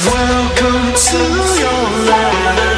Welcome to your life.